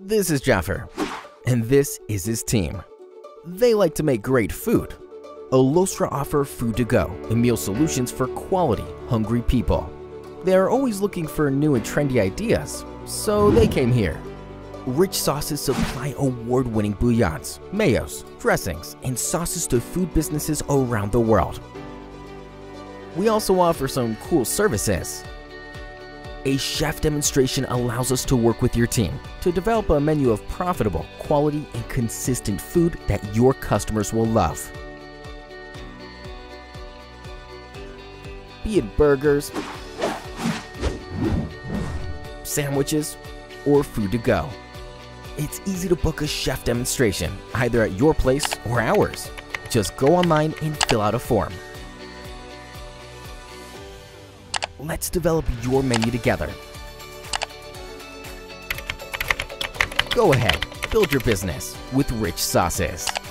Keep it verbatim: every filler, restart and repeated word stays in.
This is Jaffer, and this is his team. They like to make great food. Alostra offer food to go and meal solutions for quality, hungry people. They are always looking for new and trendy ideas, so they came here. Rich Sauces supply award-winning bouillons, mayos, dressings, and sauces to food businesses around the world. We also offer some cool services. A chef demonstration allows us to work with your team to develop a menu of profitable, quality, and consistent food that your customers will love. Be it burgers, sandwiches, or food to go. It's easy to book a chef demonstration, either at your place or ours. Just go online and fill out a form. Let's develop your menu together. Go ahead, build your business with Rich Sauces.